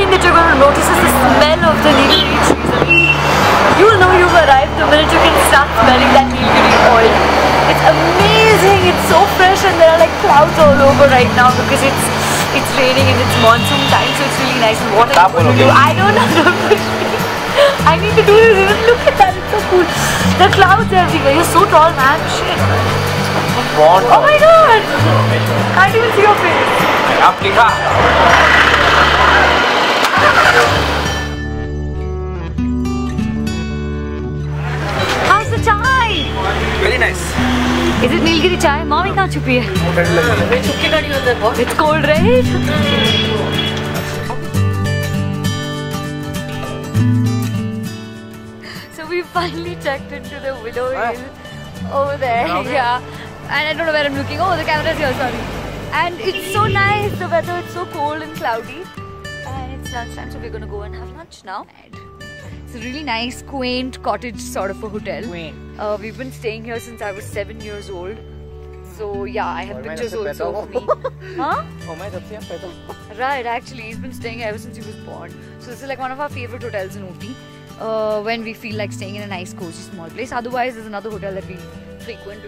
thing that you're going to notice is the smell of the Nilgiri trees. I mean, you'll know you've arrived the minute you can start smelling that Nilgiri oil. It's amazing, it's so fresh, and there are like clouds all over right now because it's raining and it's monsoon time, so it's really nice. And what I'm going to do, I don't know, don't push me. I need to do this, even look at that, it's so cool. The clouds everywhere, you're so tall, man, shit. Oh my god! Can't even see your face. How's the chai? Very nice. Is it Nilgiri chai? Mommy can't chupi hai. It's cold, right? So we finally checked into the Willow Hill over there. Yeah. And I don't know where I'm looking. Oh, the camera's here, sorry. And it's so nice, the weather, it's so cold and cloudy. And it's lunchtime, so we're gonna go and have lunch now. And it's a really nice, quaint cottage sort of a hotel. Quaint. We've been staying here since I was 7 years old. So yeah, I have pictures also of me. Huh? Right, actually, he's been staying here ever since he was born. So this is like one of our favorite hotels in Ooty. When we feel like staying in a nice, cozy, small place. Otherwise, there's another hotel that we frequent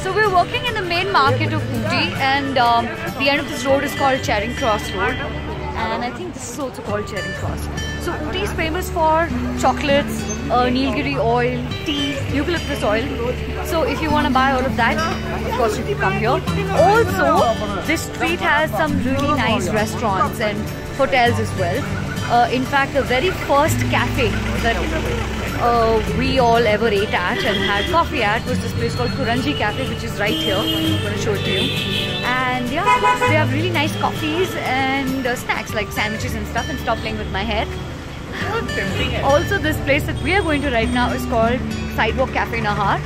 So we're walking in the main market of Ooty, and the end of this road is called Charing Cross Road, and I think this is also called Charing Cross. So Ooty is famous for chocolates, Nilgiri oil, tea, eucalyptus oil. So if you want to buy all of that, of course you can come here. Also, this street has some really nice restaurants and hotels as well. In fact, the very first cafe that we all ever ate at and had coffee at was this place called Kuranji Cafe, which is right here. I'm going to show it to you. And yeah, they have really nice coffees and snacks like sandwiches and stuff. And stop playing with my hair. Also, this place that we are going to right now is called Sidewalk Cafe Nahar.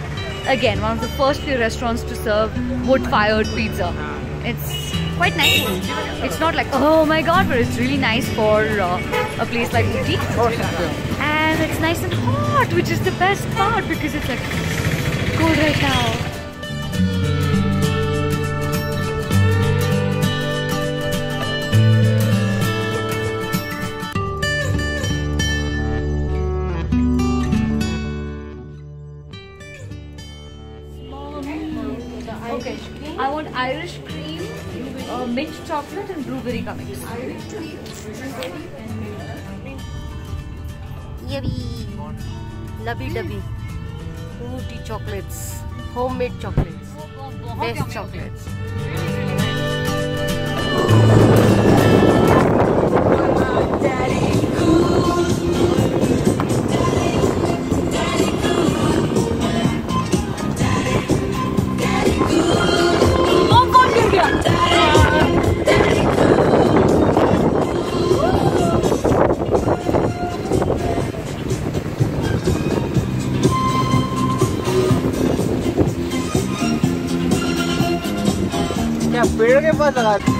Again, one of the first few restaurants to serve wood-fired pizza. It's quite nice. It's not like, oh my god, but it's really nice for a place like Ooty. And it's nice and hot, which is the best part because it's like cold right now. Mom, okay, I want Irish cream, mint chocolate and blueberry cupcakes. Irish cream, blueberry and mint chocolate. Lovey-dovey, Ooty chocolates, homemade chocolates, best chocolates.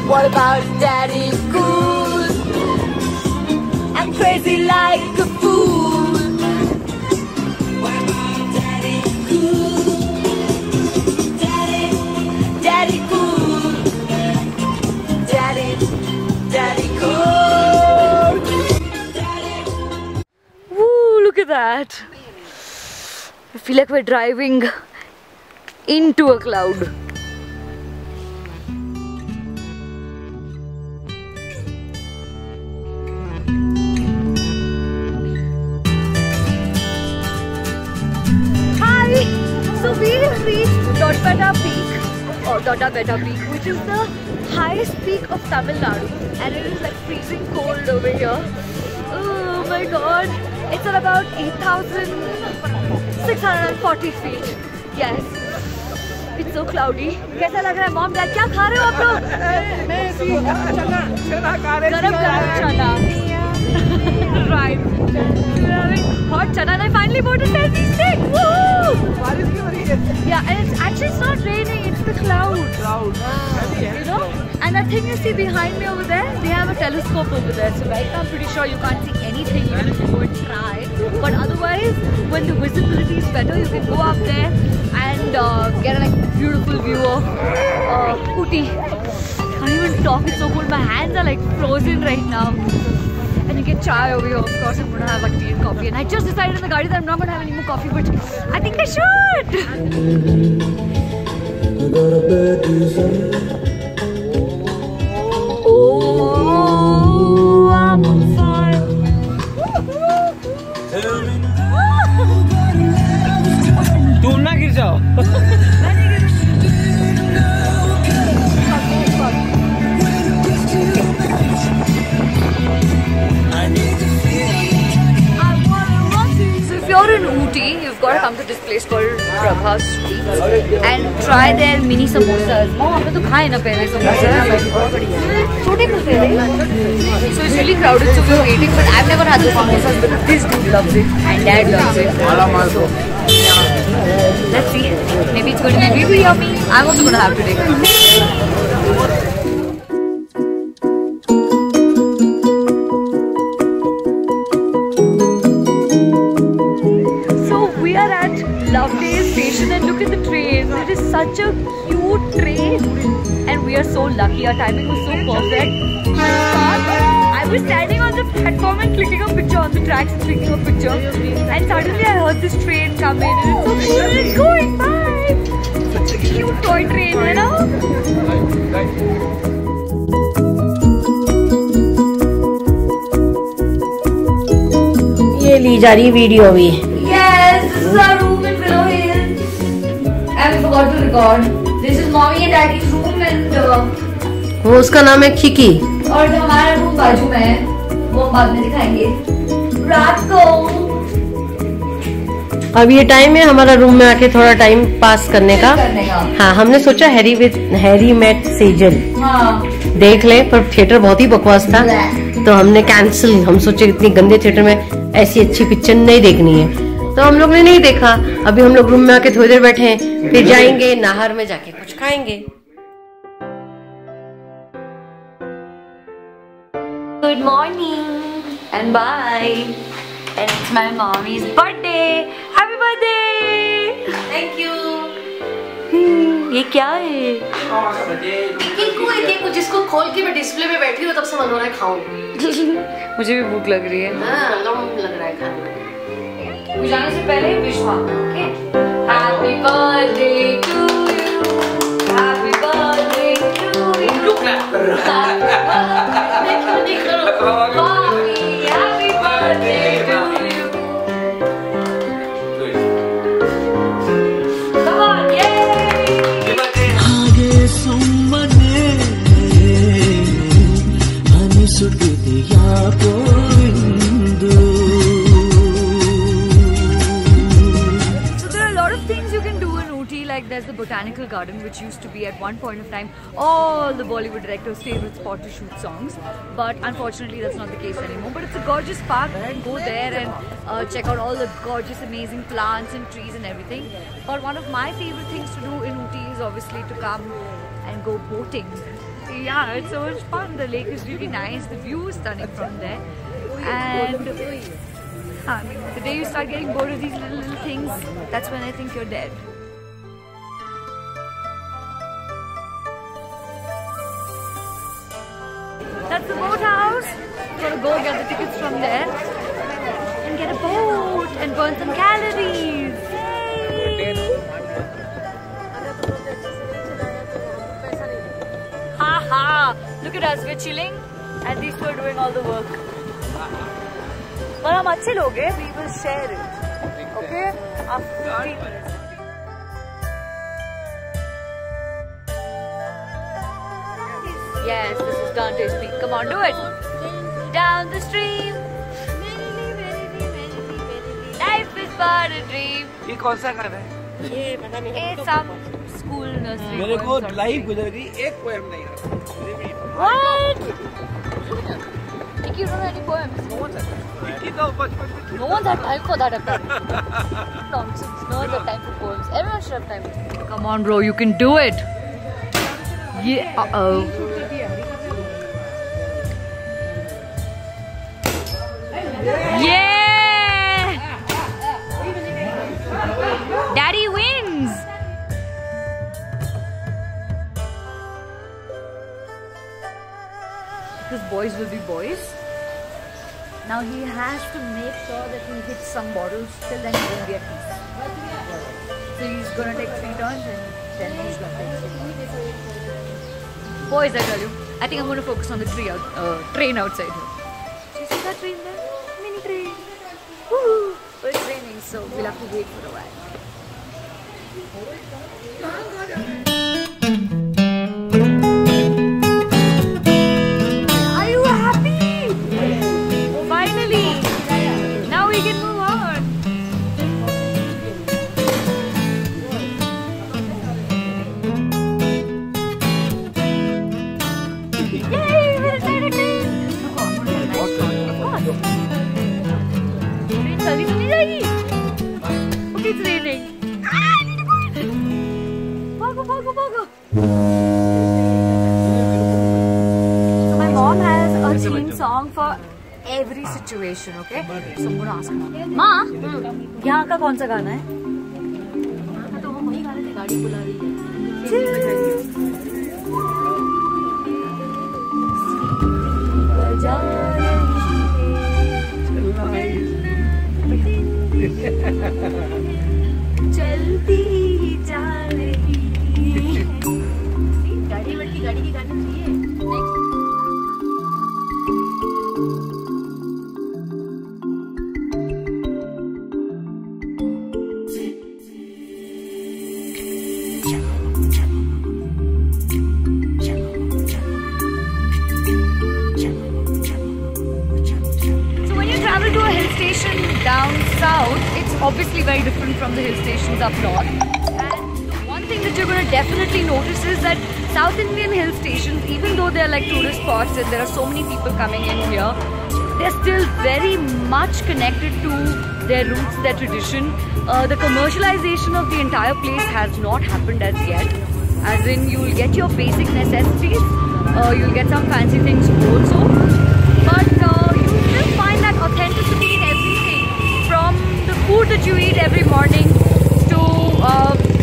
What about Daddy Cool? I'm crazy like a fool. What about Daddy Cool? Daddy Cool. Daddy Cool. Woo, look at that. I feel like we're driving into a cloud. Dada Beta peak, which is the highest peak of Tamil Nadu, and it is like freezing cold over here. Oh my god, it's at about 8,640 feet. Yes, it's so cloudy. Kaisa lag raha hai, mom, dad? Kya kha rahe ho aap log? Garam chana. Right. We're having hot chana, and I finally bought a selfie stick. Woo! Yeah, and it's actually it's not raining. The cloud. You know, and that thing you see behind me over there, they have a telescope over there, so right now I'm pretty sure you can't see anything even if you go and try, but otherwise when the visibility is better you can go up there and get a like beautiful view of Ooty. can't even talk, it's so cold. My hands are like frozen right now. And you get chai over here, of course. I'm gonna have like tea and coffee. And I just decided in the garden that I'm not gonna have any more coffee, but I think I should! Oh, I'm on fire! Don't knock it out! In Ooty, you've got to come to this place called Prabhavati Street and try their mini samosas. Mom, we have to eat samosas. So it's really crowded, so we're waiting. But I've never had those samosas, but this dude loves it and dad loves it. Let's see. Maybe it's going to be really yummy. I'm also going to have today. Such a cute train, and we are so lucky. Our timing was so perfect. I was standing on the platform and clicking a picture on the tracks and clicking a picture, and suddenly I heard this train come in, and it's so cool. It's going by. Such a cute toy train, you know. Ye li ja rahi video bhi. Yes, this is our room in Willow Hill. I forgot to record. This is mommy and daddy's room and वो उसका नाम है Kiki. और जो हमारा room बाजू में है, वो हम बाद में दिखाएंगे. रात को. अब ये time है हमारा room में आके थोड़ा time pass करने का. हाँ, हमने सोचा Harry Met Sejal. हाँ. देख ले, पर theater बहुत ही बकवास था. तो हमने cancel. हम सोचे इतनी गंदे theater में ऐसी अच्छी picture नहीं देखनी है. तो हम लोग ने नहीं देखा. अभी हम लोग रूम में आके थोड़ी देर बैठे हैं, फिर जाएंगे नाहर में जाके कुछ खाएंगे. Good morning and bye and it's my mommy's birthday. Happy birthday. Thank you. ये क्या है? कुछ इसको खोल के मैं डिस्प्ले में बैठी हूँ तब से मन हो रहा है खाऊं. मुझे भी भूख लग रही है. हाँ, लग रहा है खाना. जाने से पहले विश मांगो, okay? Happy birthday to you, Happy birthday to you. रुक ना. देखो देखो. Mommy, Happy birthday to you. Come on, yay! आगे सुमने हनी सुरती यादों the botanical garden, which used to be at one point of time all the Bollywood directors' favorite spot to shoot songs, but unfortunately that's not the case anymore. But it's a gorgeous park. Go there and check out all the gorgeous amazing plants and trees and everything. But one of my favorite things to do in Ooty is obviously to come and go boating. Yeah, it's so much fun. The lake is really nice, the view is stunning from there. And the day you start getting bored of these little things, that's when I think you're dead. That's the boathouse. We're gonna go get the tickets from there and get a boat and burn some calories. Yay! Ha ha! Look at us, we're chilling and these two are doing all the work. But we're good people, we will share it. Okay? After 15 minutes. Yes, this is Dante's Peak. Come on, do it. Down the stream. Life is but a dream. ये कौन सा गाना है? ये पता नहीं. It's some school nursery. मेरे को लाइफ गुजर गई एक पोएम नहीं है. What? Kiki, you don't know any poems? No one's had. Kiki तो बचपन में. No one's had. I'll call that a problem. Nonsense. No one's had time for poems. Everyone should have time. Come on, bro. You can do it. Yeah. Yeah! Daddy wins! because boys will be boys. Now he has to make sure that he hits some bottles, till then he won't get peace. So he's gonna take 3 turns and then he's gonna take 3 turns. Boys, I tell you, I think I'm gonna focus on the tree out, train outside here. Do you see that train there? Mini train. Woohoo! But it's raining, so we'll have to wait for a while. Every situation, okay? So I'm gonna ask her. Ma, यहाँ का कौन सा गाना है? तो वो वही गाने से गाड़ी बुला रही है। चलती जा रही। गाड़ी बल्कि गाड़ी के गाने चाहिए। Down south, it's obviously very different from the hill stations up north. And the one thing that you're going to definitely notice is that South Indian hill stations, even though they're like tourist spots and there are so many people coming in here, they're still very much connected to their roots, their tradition. The commercialization of the entire place has not happened as yet. As in, you'll get your basic necessities, you'll get some fancy things also, but you'll still find that authenticity in everything. From the food that you eat every morning to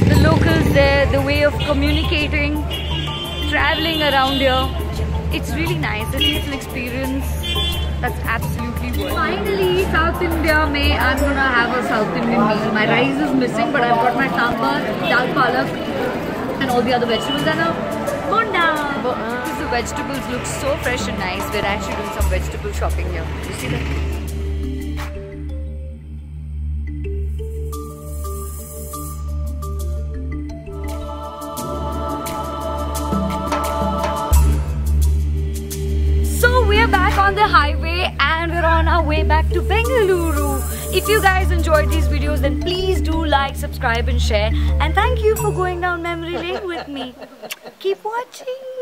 the locals there, the way of communicating, traveling around here. It's really nice. It's an experience that's absolutely worth it. Finally, South India, I'm gonna have a South Indian meal. My rice is missing, but I've got my sambar, dal palak, and all the other vegetables. And a bonda! Because the vegetables look so fresh and nice. We're actually doing some vegetable shopping here. You see that? On the highway and we're on our way back to Bengaluru. If you guys enjoyed these videos, then please do like, subscribe and share, and thank you for going down memory lane with me. Keep watching.